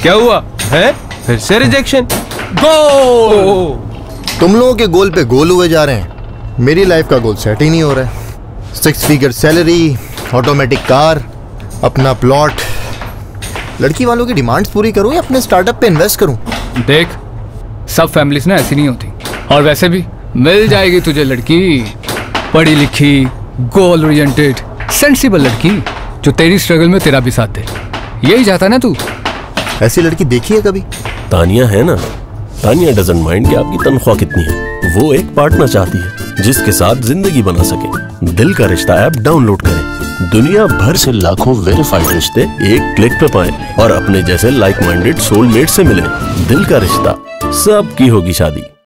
क्या हुआ है? फिर से रिजेक्शन। गोल। तुम लोगों के गोल पे गोल हुए जा रहे हैं, मेरी लाइफ का गोल सेट ही नहीं हो रहा है। 6 फिगर सैलरी, ऑटोमेटिक कार, अपना प्लॉट। लड़की वालों की डिमांड्स पूरी करूं या अपने स्टार्टअप पे इन्वेस्ट करूं? देख, सब फैमिलीज ना ऐसी नहीं होती, और वैसे भी मिल जाएगी तुझे लड़की, पढ़ी लिखी, गोल ओरिएंटेड, सेंसिबल लड़की जो तेरी स्ट्रगल में तेरा भी साथ दे। यही चाहता ना तू? ऐसी लड़की देखी है कभी? तानिया है ना, तानिया डजंट माइंड कि आपकी तनख्वाह कितनी है। वो एक पार्टनर चाहती है जिसके साथ जिंदगी बना सके। दिल का रिश्ता ऐप डाउनलोड करें, दुनिया भर से लाखों वेरीफाइड रिश्ते एक क्लिक पे पाएं और अपने जैसे लाइक माइंडेड सोलमेट से मिलें। दिल का रिश्ता, सबकी होगी शादी।